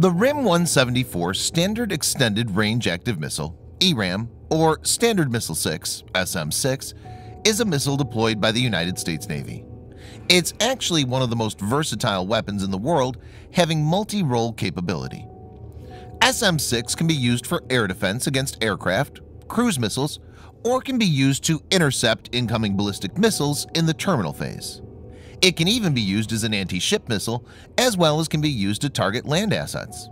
The RIM-174 Standard Extended Range Active Missile, ERAM, or Standard Missile 6, SM-6, is a missile deployed by the United States Navy. It's actually one of the most versatile weapons in the world, having multi-role capability. SM-6 can be used for air defense against aircraft, cruise missiles, or can be used to intercept incoming ballistic missiles in the terminal phase. It can even be used as an anti-ship missile, as well as can be used to target land assets.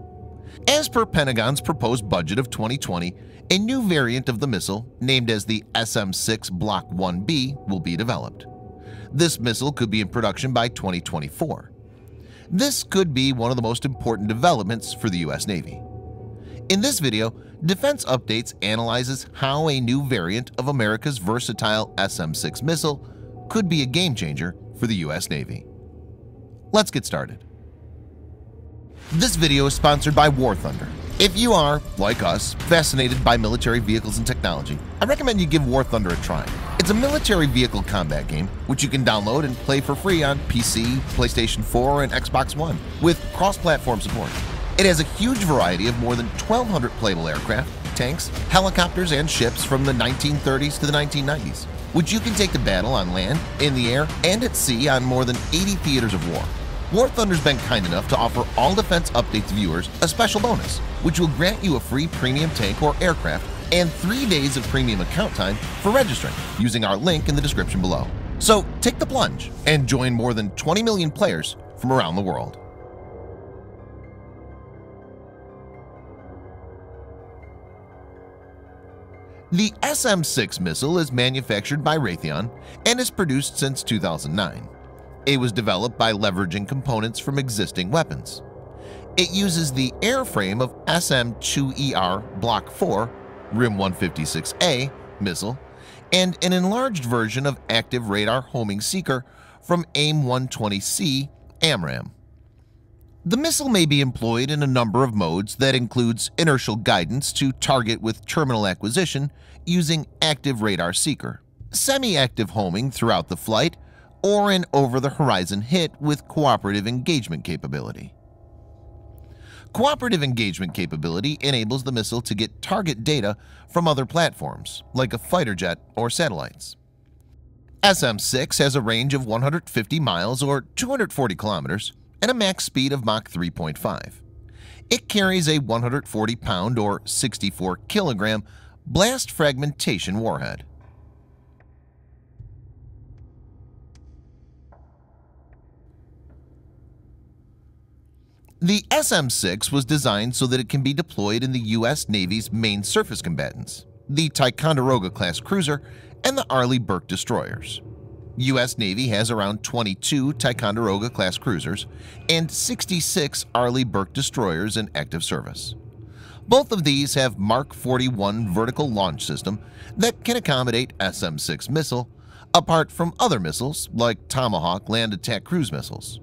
As per Pentagon's proposed budget of 2020, a new variant of the missile, named as the SM-6 Block IB, will be developed. This missile could be in production by 2024. This could be one of the most important developments for the U.S. Navy. In this video, Defense Updates analyzes how a new variant of America's versatile SM-6 missile could be a game-changer for the U.S. Navy. Let's get started. This video is sponsored by War Thunder. If you are, like us, fascinated by military vehicles and technology, I recommend you give War Thunder a try. It's a military vehicle combat game, which you can download and play for free on PC, PlayStation 4, and Xbox One, with cross-platform support. It has a huge variety of more than 1,200 playable aircraft, tanks, helicopters, and ships from the 1930s to the 1990s, which you can take to battle on land, in the air, and at sea on more than 80 theaters of war. War Thunder's been kind enough to offer all Defense Updates viewers a special bonus, which will grant you a free premium tank or aircraft and 3 days of premium account time for registering using our link in the description below. So take the plunge and join more than 20 million players from around the world. The SM-6 missile is manufactured by Raytheon and is produced since 2009. It was developed by leveraging components from existing weapons. It uses the airframe of SM-2ER Block 4 RIM-156A missile and an enlarged version of Active Radar Homing Seeker from AIM-120C AMRAAM. The missile may be employed in a number of modes that includes inertial guidance to target with terminal acquisition using Active Radar Seeker, semi-active homing throughout the flight, or an over-the-horizon hit with cooperative engagement capability. Cooperative engagement capability enables the missile to get target data from other platforms, like a fighter jet or satellites. SM-6 has a range of 150 miles or 240 kilometers and a max speed of Mach 3.5. It carries a 140-pound or 64-kilogram blast fragmentation warhead. The SM-6 was designed so that it can be deployed in the U.S. Navy's main surface combatants, the Ticonderoga-class cruiser and the Arleigh Burke destroyers. U.S. Navy has around 22 Ticonderoga-class cruisers and 66 Arleigh Burke destroyers in active service. Both of these have Mark 41 vertical launch system that can accommodate SM-6 missile, apart from other missiles like Tomahawk land attack cruise missiles.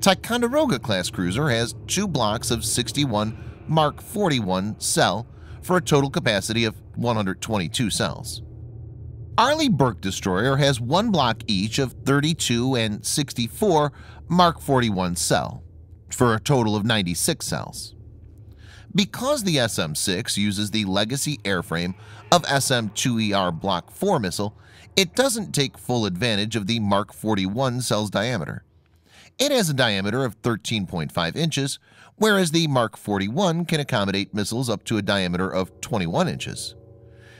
Ticonderoga-class cruiser has 2 blocks of 61 Mark 41 cell for a total capacity of 122 cells. Arleigh Burke destroyer has 1 block each of 32 and 64 Mark 41 cell for a total of 96 cells. Because the SM-6 uses the legacy airframe of SM-2ER Block 4 missile, it doesn't take full advantage of the Mark 41 cell's diameter. It has a diameter of 13.5 inches, whereas the Mark 41 can accommodate missiles up to a diameter of 21 inches.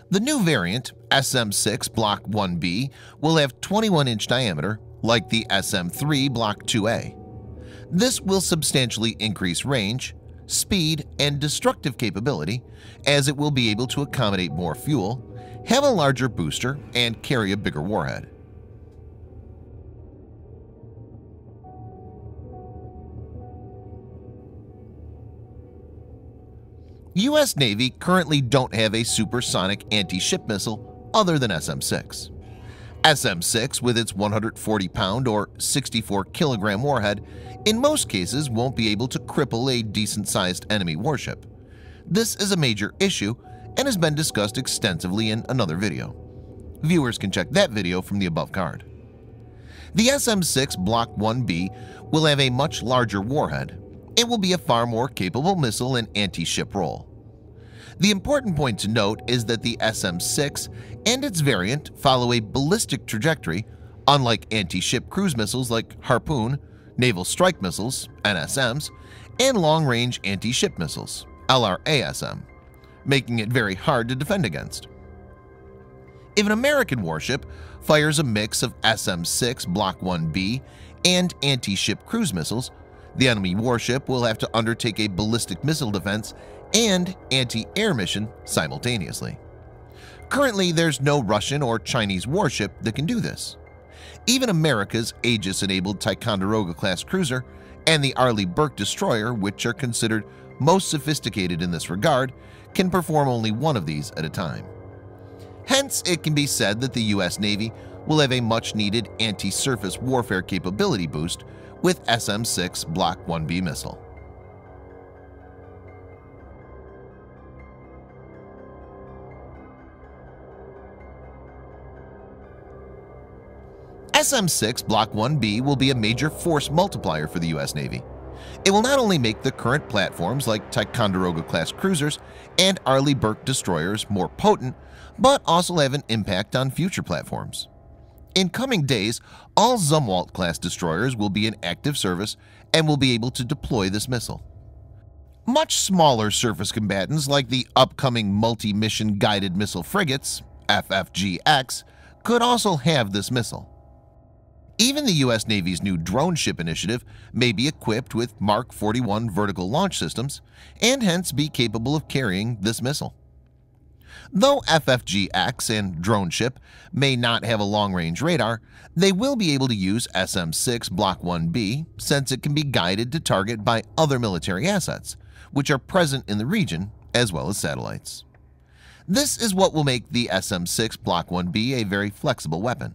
The new variant, SM-6 Block IB, will have 21-inch diameter, like the SM-3 Block IIA. This will substantially increase range, speed, and destructive capability, as it will be able to accommodate more fuel, have a larger booster, and carry a bigger warhead. U.S. Navy currently don't have a supersonic anti-ship missile other than SM-6. SM-6, with its 140-pound or 64-kilogram warhead, in most cases won't be able to cripple a decent-sized enemy warship. This is a major issue and has been discussed extensively in another video. Viewers can check that video from the above card. The SM-6 Block IB will have a much larger warhead, it will be a far more capable missile in anti-ship role. The important point to note is that the SM-6 and its variant follow a ballistic trajectory, unlike anti-ship cruise missiles like Harpoon, naval strike missiles, NSMs, and long-range anti-ship missiles, LRASM, making it very hard to defend against. If an American warship fires a mix of SM-6 Block IB and anti-ship cruise missiles, the enemy warship will have to undertake a ballistic missile defense and anti-air mission simultaneously. Currently, there's no Russian or Chinese warship that can do this. Even America's Aegis-enabled Ticonderoga-class cruiser and the Arleigh Burke destroyer, which are considered most sophisticated in this regard, can perform only one of these at a time. Hence, it can be said that the U.S. Navy will have a much-needed anti-surface warfare capability boost with SM-6 Block IB missile. SM-6 Block IB will be a major force multiplier for the U.S. Navy. It will not only make the current platforms like Ticonderoga-class cruisers and Arleigh Burke destroyers more potent, but also have an impact on future platforms. In coming days, all Zumwalt-class destroyers will be in active service and will be able to deploy this missile. Much smaller surface combatants like the upcoming multi-mission guided missile frigates, FFG-X, could also have this missile. Even the U.S. Navy's new drone ship initiative may be equipped with Mark 41 vertical launch systems and hence be capable of carrying this missile. Though FFG-X and drone ship may not have a long-range radar, they will be able to use SM-6 Block IB since it can be guided to target by other military assets, which are present in the region as well as satellites. This is what will make the SM-6 Block IB a very flexible weapon.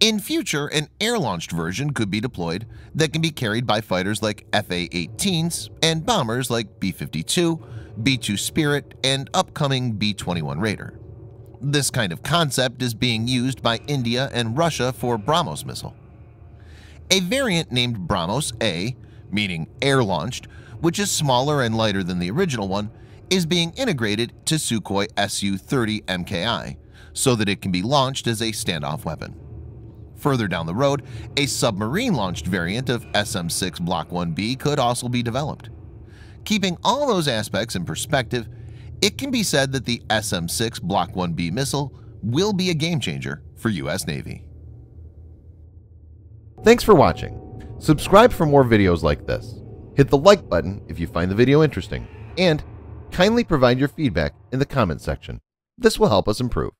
In future, an air-launched version could be deployed that can be carried by fighters like F/A-18s and bombers like B-52, B-2 Spirit, and upcoming B-21 Raider. This kind of concept is being used by India and Russia for Brahmos missile. A variant named Brahmos-A, meaning air-launched, which is smaller and lighter than the original one, is being integrated to Sukhoi Su-30 MKI so that it can be launched as a standoff weapon. Further down the road, a submarine-launched variant of SM-6 Block IB could also be developed. Keeping all those aspects in perspective, it can be said that the SM-6 Block IB missile will be a game-changer for U.S. Navy. Thanks for watching. Subscribe for more videos like this. Hit the like button if you find the video interesting, and kindly provide your feedback in the comment section. This will help us improve.